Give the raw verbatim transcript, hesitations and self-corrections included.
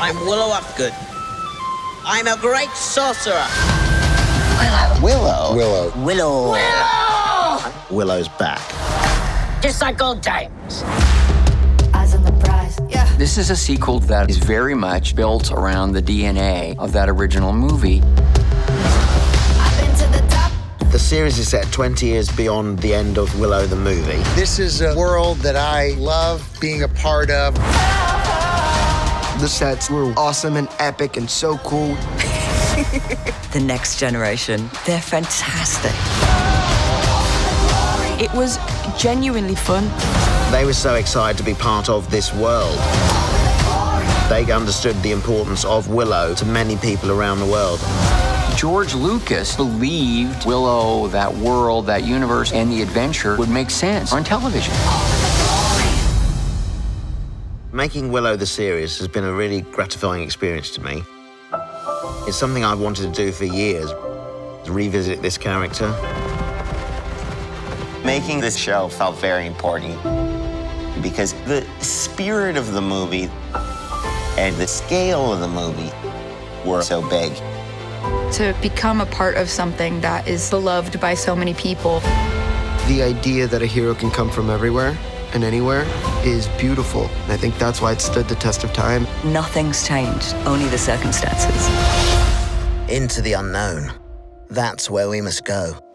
I'm Willow Upgood. I'm a great sorcerer. Willow. Willow. Willow. Willow. Willow! Willow's back. Just like old times. Eyes on the prize. Yeah. This is a sequel that is very much built around the D N A of that original movie. The series is set twenty years beyond the end of Willow the movie. This is a world that I love being a part of. The sets were awesome and epic and so cool. The next generation, they're fantastic. It was genuinely fun. They were so excited to be part of this world. They understood the importance of Willow to many people around the world. George Lucas believed Willow, that world, that universe, and the adventure would make sense on television. Making Willow the series has been a really gratifying experience to me. It's something I've wanted to do for years, to revisit this character. Making this show felt very important because the spirit of the movie and the scale of the movie were so big. To become a part of something that is beloved by so many people. The idea that a hero can come from everywhere and anywhere is beautiful. And I think that's why it stood the test of time. Nothing's changed, only the circumstances. Into the unknown. That's where we must go.